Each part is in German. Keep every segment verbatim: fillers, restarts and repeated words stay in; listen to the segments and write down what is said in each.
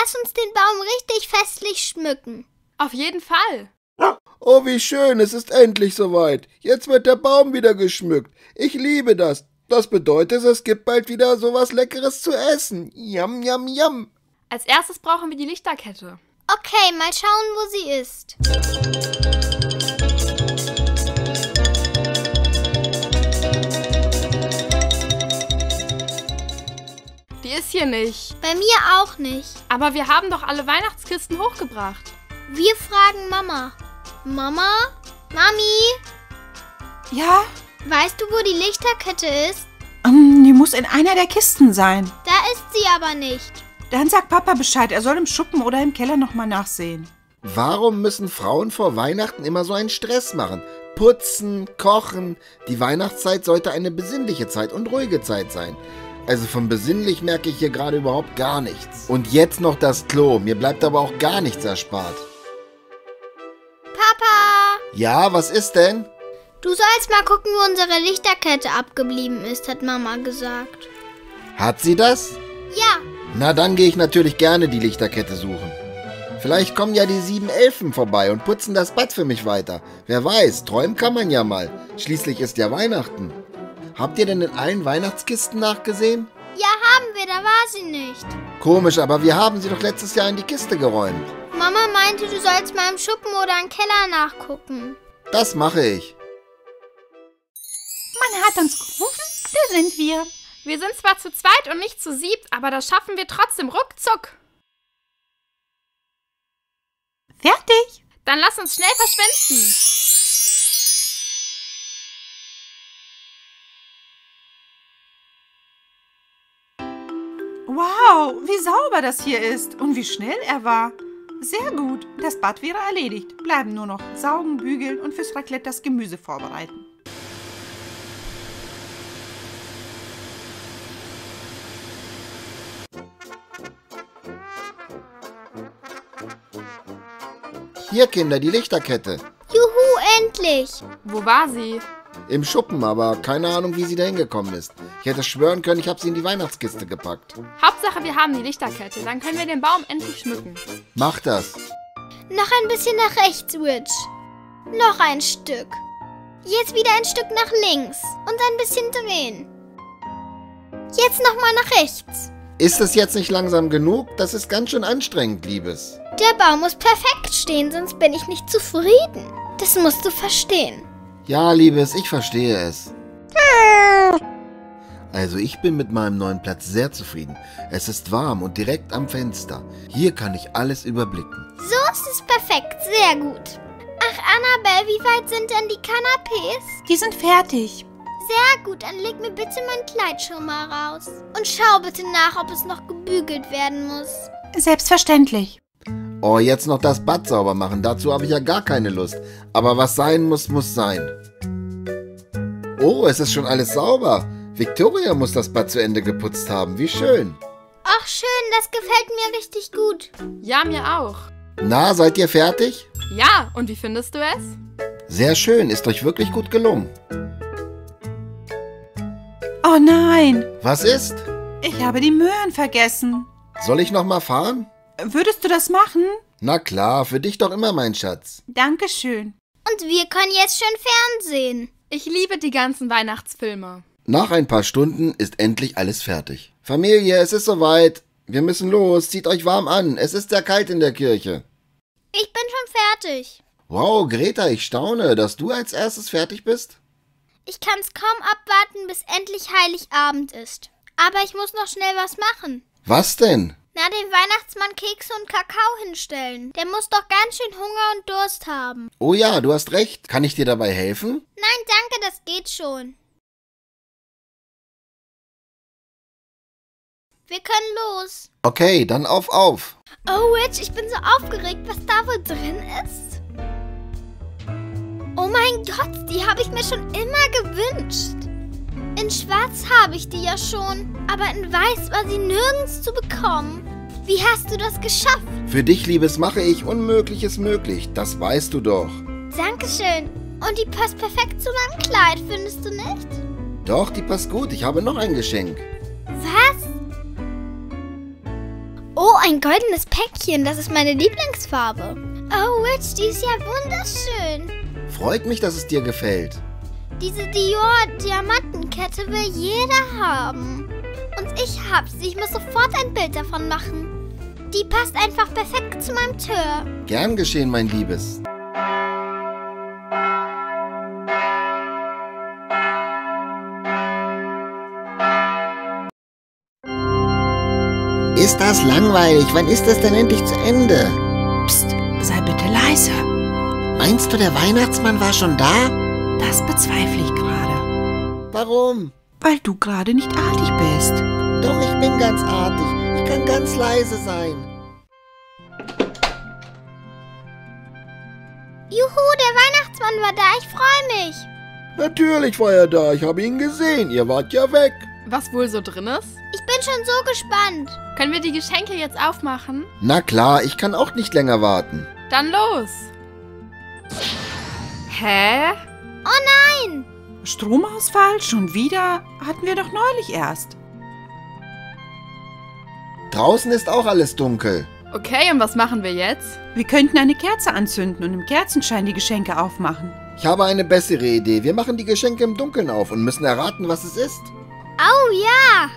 lass uns den Baum richtig festlich schmücken. Auf jeden Fall. Oh, wie schön, es ist endlich soweit. Jetzt wird der Baum wieder geschmückt. Ich liebe das. Das bedeutet, es gibt bald wieder sowas Leckeres zu essen. Yum, yum, yum. Als erstes brauchen wir die Lichterkette. Okay, mal schauen, wo sie ist. Die ist hier nicht. Bei mir auch nicht. Aber wir haben doch alle Weihnachtskisten hochgebracht. Wir fragen Mama. Mama? Mami? Ja? Weißt du, wo die Lichterkette ist? Um, die muss in einer der Kisten sein. Da ist sie aber nicht. Dann sagt Papa Bescheid, er soll im Schuppen oder im Keller nochmal nachsehen. Warum müssen Frauen vor Weihnachten immer so einen Stress machen? Putzen, kochen. Die Weihnachtszeit sollte eine besinnliche Zeit und ruhige Zeit sein. Also von besinnlich merke ich hier gerade überhaupt gar nichts. Und jetzt noch das Klo. Mir bleibt aber auch gar nichts erspart. Papa! Ja, was ist denn? Du sollst mal gucken, wo unsere Lichterkette abgeblieben ist, hat Mama gesagt. Hat sie das? Ja. Na, dann gehe ich natürlich gerne die Lichterkette suchen. Vielleicht kommen ja die sieben Elfen vorbei und putzen das Bad für mich weiter. Wer weiß, träumen kann man ja mal. Schließlich ist ja Weihnachten. Habt ihr denn in allen Weihnachtskisten nachgesehen? Ja, haben wir, da war sie nicht. Komisch, aber wir haben sie doch letztes Jahr in die Kiste geräumt. Mama meinte, du sollst mal im Schuppen oder im Keller nachgucken. Das mache ich. Man hat uns gerufen, da sind wir. Wir sind zwar zu zweit und nicht zu siebt, aber das schaffen wir trotzdem ruckzuck. Fertig. Dann lass uns schnell verschwinden. Wow, wie sauber das hier ist und wie schnell er war. Sehr gut, das Bad wäre erledigt. Bleiben nur noch saugen, bügeln und fürs Raclette das Gemüse vorbereiten. Hier, Kinder, die Lichterkette. Juhu, endlich! Wo war sie? Im Schuppen, aber keine Ahnung, wie sie da hingekommen ist. Ich hätte schwören können, ich habe sie in die Weihnachtskiste gepackt. Hauptsache, wir haben die Lichterkette. Dann können wir den Baum endlich schmücken. Mach das. Noch ein bisschen nach rechts, Witch. Noch ein Stück. Jetzt wieder ein Stück nach links. Und ein bisschen drehen. Jetzt nochmal nach rechts. Ist es jetzt nicht langsam genug? Das ist ganz schön anstrengend, Liebes. Der Baum muss perfekt stehen, sonst bin ich nicht zufrieden. Das musst du verstehen. Ja, Liebes, ich verstehe es. Also ich bin mit meinem neuen Platz sehr zufrieden. Es ist warm und direkt am Fenster. Hier kann ich alles überblicken. So ist es perfekt, sehr gut. Ach, Annabelle, wie weit sind denn die Kanapés? Die sind fertig. Sehr gut, dann leg mir bitte mein Kleid schon mal raus. Und schau bitte nach, ob es noch gebügelt werden muss. Selbstverständlich. Oh, jetzt noch das Bad sauber machen. Dazu habe ich ja gar keine Lust. Aber was sein muss, muss sein. Oh, es ist schon alles sauber. Victoria muss das Bad zu Ende geputzt haben. Wie schön. Ach schön, das gefällt mir richtig gut. Ja, mir auch. Na, seid ihr fertig? Ja, und wie findest du es? Sehr schön, ist euch wirklich gut gelungen. Oh nein. Was ist? Ich habe die Möhren vergessen. Soll ich nochmal fahren? Würdest du das machen? Na klar, für dich doch immer, mein Schatz. Dankeschön. Und wir können jetzt schön fernsehen. Ich liebe die ganzen Weihnachtsfilme. Nach ein paar Stunden ist endlich alles fertig. Familie, es ist soweit. Wir müssen los. Zieht euch warm an. Es ist sehr kalt in der Kirche. Ich bin schon fertig. Wow, Greta, ich staune, dass du als erstes fertig bist. Ich kann's kaum abwarten, bis endlich Heiligabend ist. Aber ich muss noch schnell was machen. Was denn? Na, dem Weihnachtsmann Kekse und Kakao hinstellen. Der muss doch ganz schön Hunger und Durst haben. Oh ja, du hast recht. Kann ich dir dabei helfen? Nein, danke, das geht schon. Wir können los. Okay, dann auf, auf. Oh, Witch, ich bin so aufgeregt, was da wohl drin ist. Oh mein Gott, die habe ich mir schon immer gewünscht. In Schwarz habe ich die ja schon, aber in Weiß war sie nirgends zu bekommen. Wie hast du das geschafft? Für dich, Liebes, mache ich Unmögliches möglich. Das weißt du doch. Dankeschön. Und die passt perfekt zu meinem Kleid, findest du nicht? Doch, die passt gut. Ich habe noch ein Geschenk. Was? Oh, ein goldenes Päckchen. Das ist meine Lieblingsfarbe. Oh, Witch, die ist ja wunderschön. Freut mich, dass es dir gefällt. Diese Dior-Diamantenkette will jeder haben. Und ich hab's. Ich muss sofort ein Bild davon machen. Die passt einfach perfekt zu meinem Tür. Gern geschehen, mein Liebes. Ist das langweilig? Wann ist das denn endlich zu Ende? Psst, sei bitte leise. Meinst du, der Weihnachtsmann war schon da? Das bezweifle ich gerade. Warum? Weil du gerade nicht artig bist. Doch, ich bin ganz artig. Ich kann ganz leise sein. Juhu, der Weihnachtsmann war da. Ich freue mich. Natürlich war er da. Ich habe ihn gesehen. Ihr wart ja weg. Was wohl so drin ist? Ich bin schon so gespannt. Können wir die Geschenke jetzt aufmachen? Na klar, ich kann auch nicht länger warten. Dann los. Hä? Oh nein! Stromausfall? Schon wieder? Hatten wir doch neulich erst. Draußen ist auch alles dunkel. Okay, und was machen wir jetzt? Wir könnten eine Kerze anzünden und im Kerzenschein die Geschenke aufmachen. Ich habe eine bessere Idee. Wir machen die Geschenke im Dunkeln auf und müssen erraten, was es ist. Oh ja!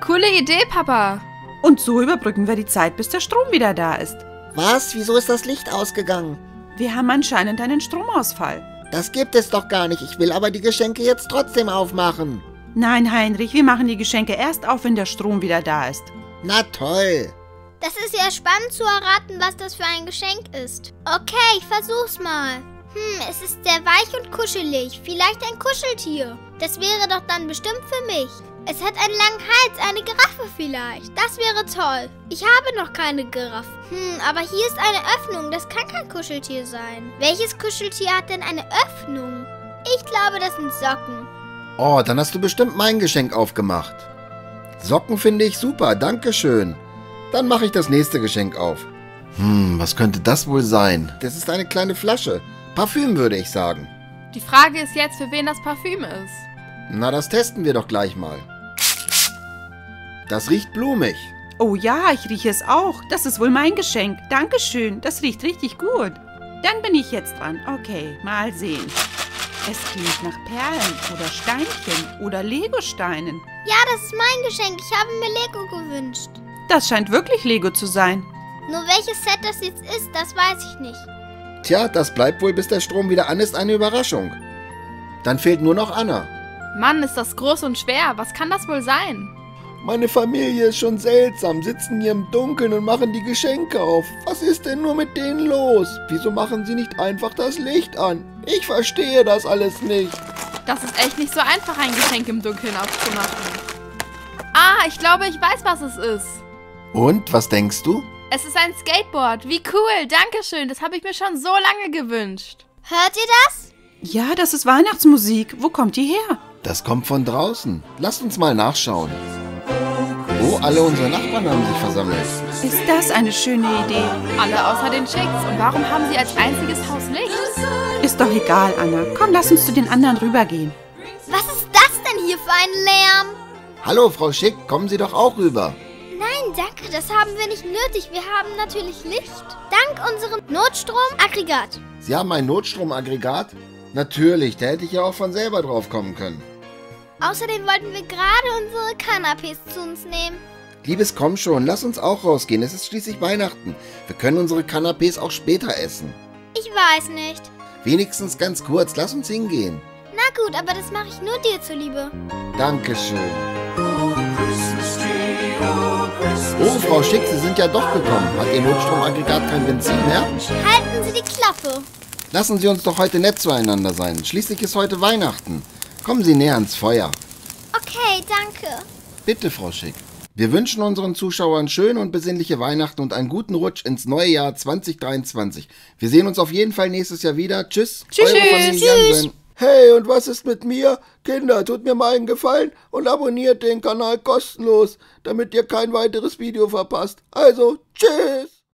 Coole Idee, Papa. Und so überbrücken wir die Zeit, bis der Strom wieder da ist. Was? Wieso ist das Licht ausgegangen? Wir haben anscheinend einen Stromausfall. Das gibt es doch gar nicht. Ich will aber die Geschenke jetzt trotzdem aufmachen. Nein, Heinrich, wir machen die Geschenke erst auf, wenn der Strom wieder da ist. Na toll. Das ist ja spannend zu erraten, was das für ein Geschenk ist. Okay, ich versuch's mal. Hm, es ist sehr weich und kuschelig. Vielleicht ein Kuscheltier. Das wäre doch dann bestimmt für mich. Es hat einen langen Hals, eine Giraffe vielleicht. Das wäre toll. Ich habe noch keine Giraffe. Hm, aber hier ist eine Öffnung. Das kann kein Kuscheltier sein. Welches Kuscheltier hat denn eine Öffnung? Ich glaube, das sind Socken. Oh, dann hast du bestimmt mein Geschenk aufgemacht. Socken finde ich super, danke schön. Dann mache ich das nächste Geschenk auf. Hm, was könnte das wohl sein? Das ist eine kleine Flasche. Parfüm, würde ich sagen. Die Frage ist jetzt, für wen das Parfüm ist. Na, das testen wir doch gleich mal. Das riecht blumig. Oh ja, ich rieche es auch. Das ist wohl mein Geschenk. Dankeschön, das riecht richtig gut. Dann bin ich jetzt dran. Okay, mal sehen. Es klingt nach Perlen oder Steinchen oder Legosteinen. Ja, das ist mein Geschenk. Ich habe mir Lego gewünscht. Das scheint wirklich Lego zu sein. Nur welches Set das jetzt ist, das weiß ich nicht. Tja, das bleibt wohl, bis der Strom wieder an ist, eine Überraschung. Dann fehlt nur noch Anna. Mann, ist das groß und schwer. Was kann das wohl sein? Meine Familie ist schon seltsam, sitzen hier im Dunkeln und machen die Geschenke auf. Was ist denn nur mit denen los? Wieso machen sie nicht einfach das Licht an? Ich verstehe das alles nicht. Das ist echt nicht so einfach, ein Geschenk im Dunkeln aufzumachen. Ah, ich glaube, ich weiß, was es ist. Und, was denkst du? Es ist ein Skateboard. Wie cool, dankeschön. Das habe ich mir schon so lange gewünscht. Hört ihr das? Ja, das ist Weihnachtsmusik. Wo kommt die her? Das kommt von draußen. Lasst uns mal nachschauen. Oh, alle unsere Nachbarn haben sich versammelt. Ist das eine schöne Idee? Alle außer den Schicks. Und warum haben sie als einziges Haus Licht? Ist doch egal, Anna. Komm, lass uns zu den anderen rübergehen. Was ist das denn hier für ein Lärm? Hallo, Frau Schick, kommen Sie doch auch rüber. Nein, danke, das haben wir nicht nötig. Wir haben natürlich Licht. Dank unserem Notstromaggregat. Sie haben ein Notstromaggregat? Natürlich, da hätte ich ja auch von selber drauf kommen können. Außerdem wollten wir gerade unsere Canapés zu uns nehmen. Liebes, komm schon, lass uns auch rausgehen. Es ist schließlich Weihnachten. Wir können unsere Canapés auch später essen. Ich weiß nicht. Wenigstens ganz kurz, lass uns hingehen. Na gut, aber das mache ich nur dir zuliebe. Dankeschön. Oh, Frau Schick, Sie sind ja doch gekommen. Hat Ihr Notstromaggregat kein Benzin mehr? Halten Sie die Klappe. Lassen Sie uns doch heute nett zueinander sein. Schließlich ist heute Weihnachten. Kommen Sie näher ans Feuer. Okay, danke. Bitte, Frau Schick. Wir wünschen unseren Zuschauern schöne und besinnliche Weihnachten und einen guten Rutsch ins neue Jahr zwanzig dreiundzwanzig. Wir sehen uns auf jeden Fall nächstes Jahr wieder. Tschüss. Tschüss. Tschüss. Hey, und was ist mit mir? Kinder, tut mir mal einen Gefallen und abonniert den Kanal kostenlos, damit ihr kein weiteres Video verpasst. Also, tschüss.